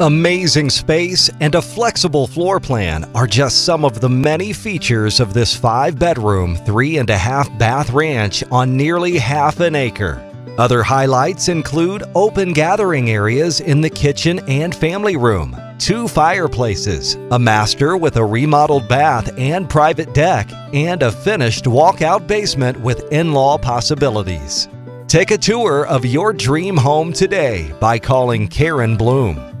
Amazing space and a flexible floor plan are just some of the many features of this 5-bedroom, 3.5-bath ranch on nearly half an acre. Other highlights include open gathering areas in the kitchen and family room, 2 fireplaces, a master with a remodeled bath and private deck, and a finished walkout basement with in-law possibilities. Take a tour of your dream home today by calling Karen Blum.